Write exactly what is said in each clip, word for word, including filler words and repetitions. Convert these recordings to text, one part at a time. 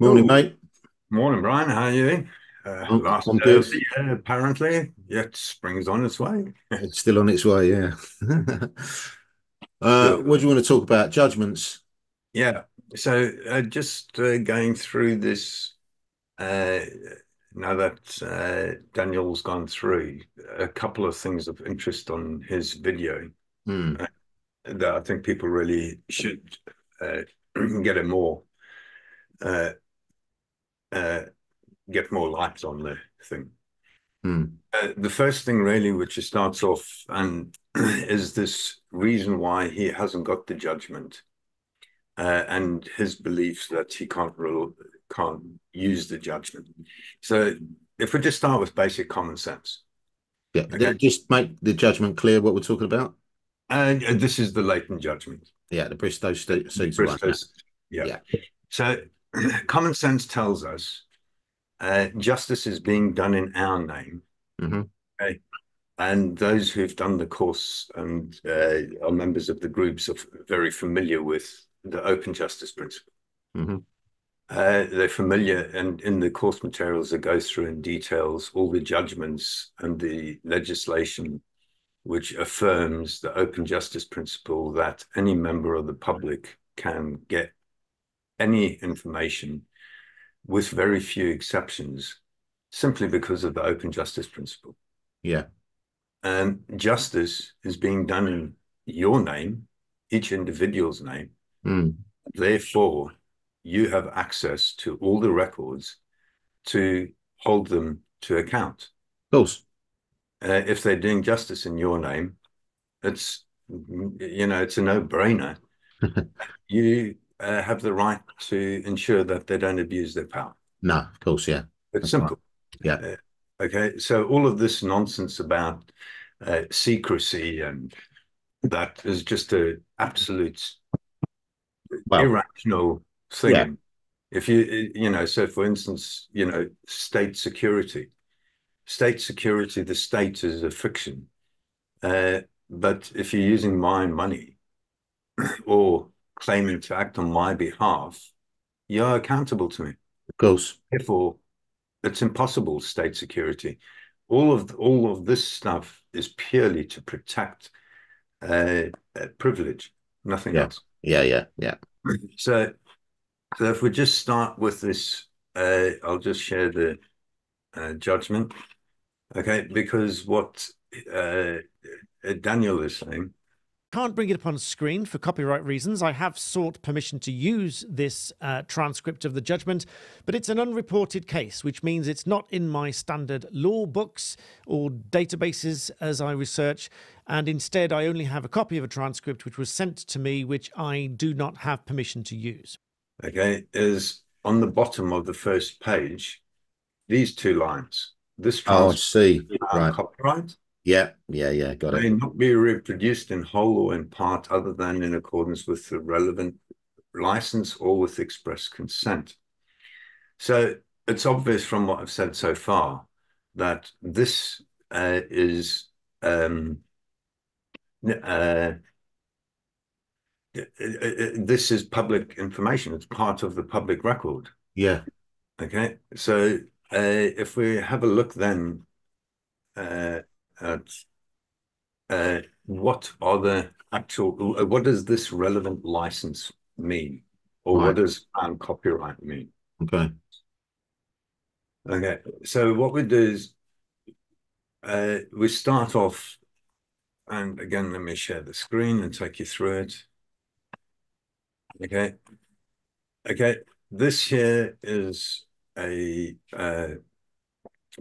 Morning, Ooh. mate. Morning, Brian. How are you? Uh, I'm, last I'm good. Thursday, yeah, apparently. Yet spring's on its way. It's still on its way, yeah. uh, what do you want to talk about? Judgments? Yeah. So uh, just uh, going through this, uh, now that uh, Daniel's gone through, a couple of things of interest on his video mm. uh, that I think people really should uh, get it more. Uh, Uh, get more light on the thing. Mm. Uh, the first thing really, which he starts off, and is this reason why he hasn't got the judgment, uh, and his belief that he can't rule, can't use the judgment. So, if we just start with basic common sense, yeah, okay? Just make the judgment clear what we're talking about. And uh, this is the Leighton judgment. Yeah, the Bristow suits one. Yeah. yeah. So. Common sense tells us uh, justice is being done in our name, mm-hmm. okay? And those who've done the course and uh, are members of the groups are very familiar with the open justice principle. Mm-hmm. uh, they're familiar, and in the course materials that goes through in details all the judgments and the legislation which affirms the open justice principle that any member of the public can get any information with very few exceptions simply because of the open justice principle. Yeah. And justice is being done in your name, each individual's name. Mm. Therefore, you have access to all the records to hold them to account. Of course. Uh, if they're doing justice in your name, it's, you know, it's a no-brainer. you... Uh, have the right to ensure that they don't abuse their power. No, of course, yeah. It's That's simple. Right. Yeah. Uh, okay, so all of this nonsense about uh, secrecy and that is just an absolute well, irrational thing. Yeah. If you, you know, so for instance, you know, state security. State security, the state is a fiction. Uh, but if you're using my money or claiming to act on my behalf, you're accountable to me. Of course. Therefore, it's impossible, state security. All of, all of this stuff is purely to protect uh, privilege, nothing yeah. else. Yeah, yeah, yeah. So, so if we just start with this, uh, I'll just share the uh, judgment, okay? Because what uh, Daniel is saying, can't bring it up on screen for copyright reasons. I have sought permission to use this uh, transcript of the judgment, but it's an unreported case, which means it's not in my standard law books or databases as I research, and instead I only have a copy of a transcript which was sent to me, which I do not have permission to use. Okay, is on the bottom of the first page, these two lines. This oh, I see. Right. Copyright. Yeah, yeah, yeah, got it. May not be reproduced in whole or in part other than in accordance with the relevant license or with express consent. So it's obvious from what I've said so far that this uh, is um, uh, this is public information. It's part of the public record. Yeah. Okay. So uh, if we have a look then. Uh, At, uh, what are the actual, what does this relevant license mean? Or right. what does crown copyright mean? Okay. Okay, so what we do is uh, we start off, and again, let me share the screen and take you through it. Okay. Okay, this here is a uh,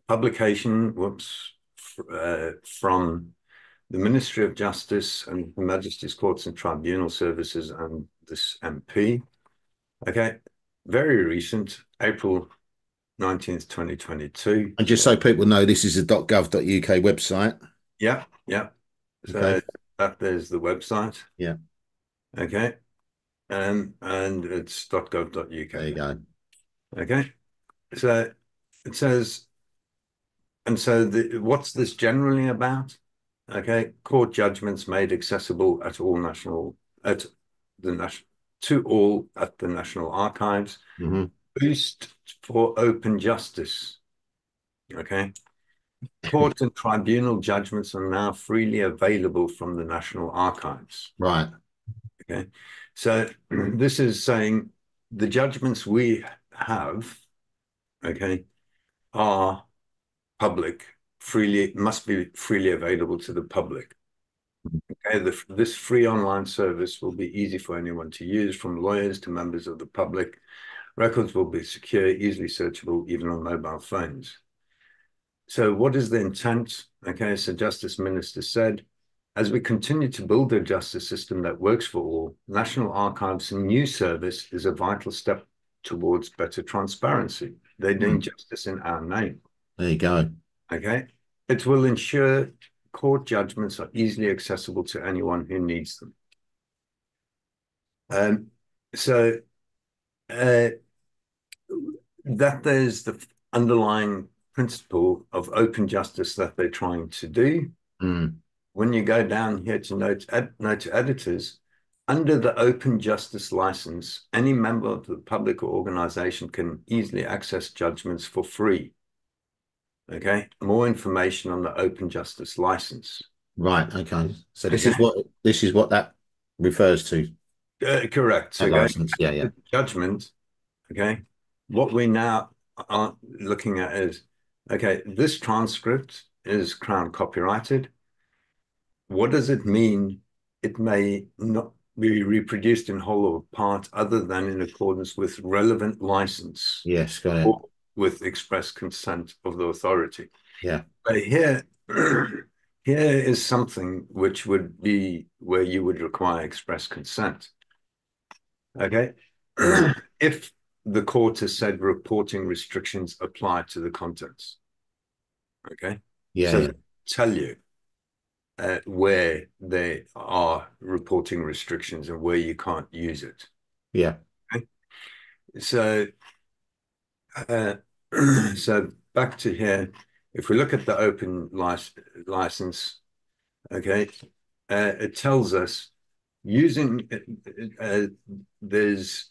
publication, whoops, Uh, from the Ministry of Justice and Her Majesty's Courts and Tribunal Services and this M P. Okay, very recent, April nineteenth, twenty twenty-two. And just so people know, this is a dot gov dot U K website. Yeah, yeah. So okay. that there's the website. Yeah. Okay. Um, and it's dot gov dot U K. There you go. Okay. So it says... And so the, what's this generally about? Okay, court judgments made accessible at all national, at the national, to all at the National Archives, mm-hmm. boost for open justice. Okay. Court and tribunal judgments are now freely available from the National Archives. Right. Okay. So this is saying the judgments we have, okay, are public, freely, must be freely available to the public. Okay, the, this free online service will be easy for anyone to use, from lawyers to members of the public. Records will be secure, easily searchable, even on mobile phones. So what is the intent? Okay, so Justice Minister said, as we continue to build a justice system that works for all, National Archives' new service is a vital step towards better transparency. They're doing justice in our name. There you go. Okay. It will ensure court judgments are easily accessible to anyone who needs them. Um, so uh, that there's the underlying principle of open justice that they're trying to do. Mm. When you go down here to note, ed, note to editors, under the Open Justice Licence, any member of the public or organisation can easily access judgments for free. Okay, more information on the Open Justice Licence. Right. Okay. So this okay. is what this is what that refers to. Uh, correct. So license. Yeah, yeah. Judgment. Okay. What we now are looking at is okay. This transcript is Crown copyrighted. What does it mean? It may not be reproduced in whole or part, other than in accordance with relevant license. Yes. Go ahead. Or with express consent of the authority. Yeah. But here, here is something which would be where you would require express consent. Okay. If the court has said reporting restrictions apply to the contents. Okay. Yeah. So yeah. tell you uh, where there are reporting restrictions and where you can't use it. Yeah. Okay? So, uh, so back to here, if we look at the open license, okay, uh, it tells us using, uh, there's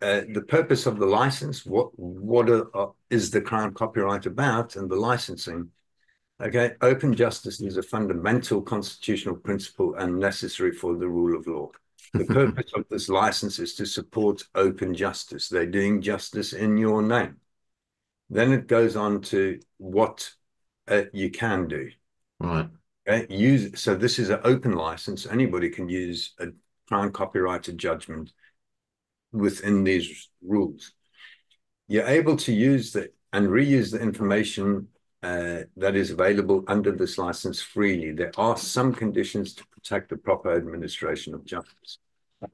uh, the purpose of the license, what, what are, is the Crown copyright about and the licensing. Okay, open justice is a fundamental constitutional principle and necessary for the rule of law. The purpose of this license is to support open justice. They're doing justice in your name. Then it goes on to what uh, you can do. Right. Okay? Use, so this is an open license. Anybody can use a Crown copyrighted judgment within these rules. You're able to use the, and reuse the information uh, that is available under this license freely. There are some conditions to protect the proper administration of justice.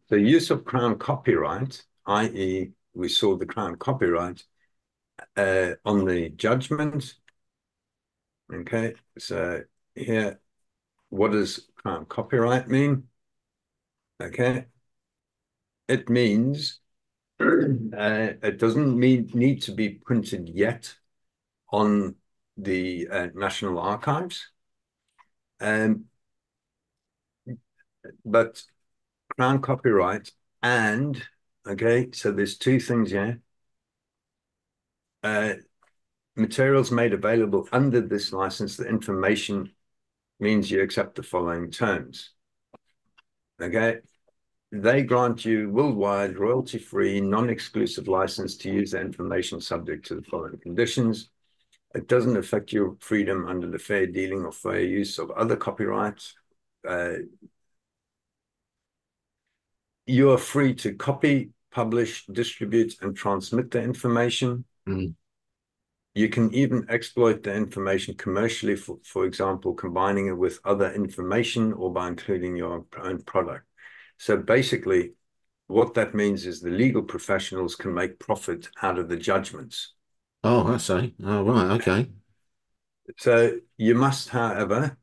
The use of Crown copyright, that is we saw the Crown copyright uh, on the judgment. Okay, so here, what does Crown copyright mean? Okay, it means, uh, it doesn't mean, need to be printed yet on the uh, National Archives. Um, but Crown copyright and, okay, so there's two things here. Uh, materials made available under this license, the information means you accept the following terms. Okay, they grant you worldwide, royalty-free, non-exclusive license to use the information subject to the following conditions. It doesn't affect your freedom under the fair dealing or fair use of other copyrights. Uh, You are free to copy, publish, distribute, and transmit the information. Mm. You can even exploit the information commercially, for, for example, combining it with other information or by including your own product. So basically, what that means is the legal professionals can make profit out of the judgments. Oh, I see. Oh, right. Okay. So you must, however,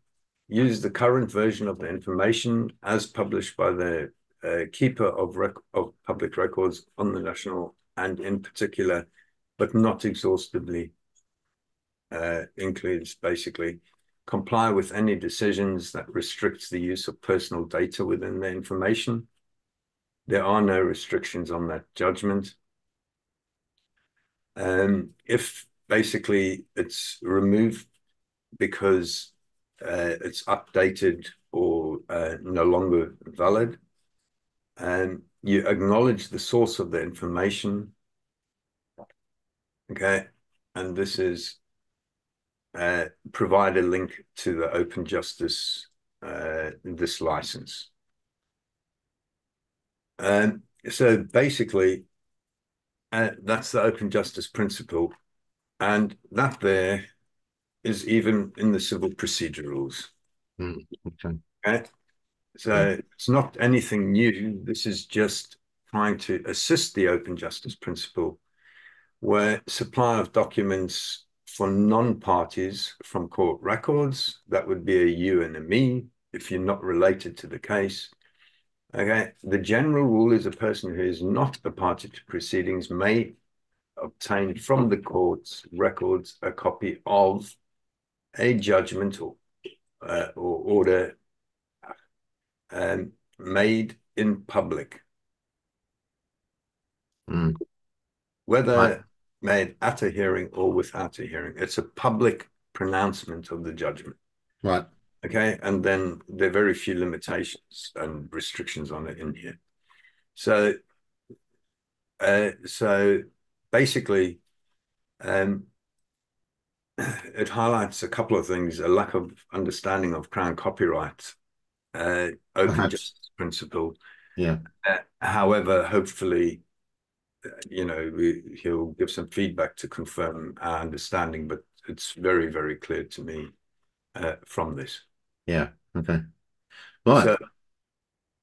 use the current version of the information as published by the Uh, keeper of, rec of public records on the national and in particular, but not exhaustively, uh, includes basically comply with any decisions that restricts the use of personal data within the information. There are no restrictions on that judgment. Um, if basically it's removed because uh, it's updated or uh, no longer valid, and you acknowledge the source of the information, okay, and this is uh, provide a link to the Open Justice uh, this license. Um, so basically, uh, that's the Open Justice principle, and that there is even in the civil procedure rules. Mm, okay. Okay? So mm. It's not anything new. This is just trying to assist the Open Justice principle, where supply of documents for non-parties from court records, that would be a you and a me if you're not related to the case. Okay, the general rule is a person who is not a party to proceedings may obtain from the court's records a copy of a judgment or, uh, or order um, made in public. Mm. Whether I... made at a hearing or without a hearing, it's a public pronouncement of the judgment. Right. Okay, and then there are very few limitations and restrictions on it in here. So, uh, so basically, um, it highlights a couple of things: a lack of understanding of Crown copyright, uh, open Perhaps. justice principle. Yeah. Uh, however, hopefully, you know, we, he'll give some feedback to confirm our understanding. But it's very, very clear to me uh, from this. Yeah. Okay. Right. So,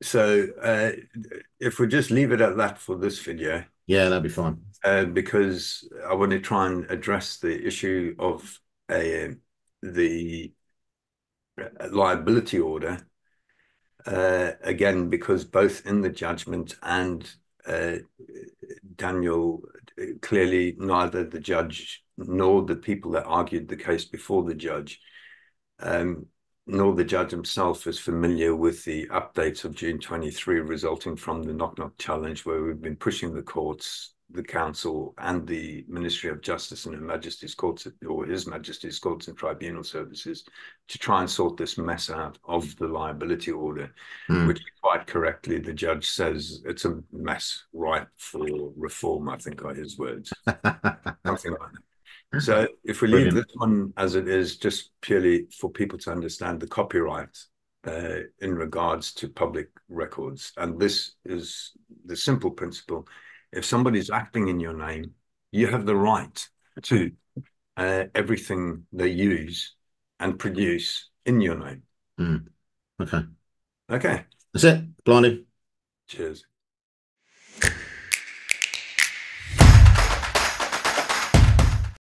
so uh, if we just leave it at that for this video. Yeah, that'd be fine. Uh, because I want to try and address the issue of a, the liability order. Uh, again, because both in the judgment and uh, Daniel, clearly neither the judge nor the people that argued the case before the judge Um, nor the judge himself is familiar with the updates of June twenty-three resulting from the knock knock challenge, where we've been pushing the courts, the council, and the Ministry of Justice and Her Majesty's Courts or His Majesty's Courts and Tribunal Services to try and sort this mess out of the liability order, mm. which quite correctly the judge says it's a mess ripe for reform, I think are his words. Something like that. So if we leave Brilliant. this one as it is, just purely for people to understand the copyright uh, in regards to public records. And this is the simple principle. If somebody's acting in your name, you have the right to uh, everything they use and produce in your name. Mm. Okay. Okay. That's it. Blinding. Cheers.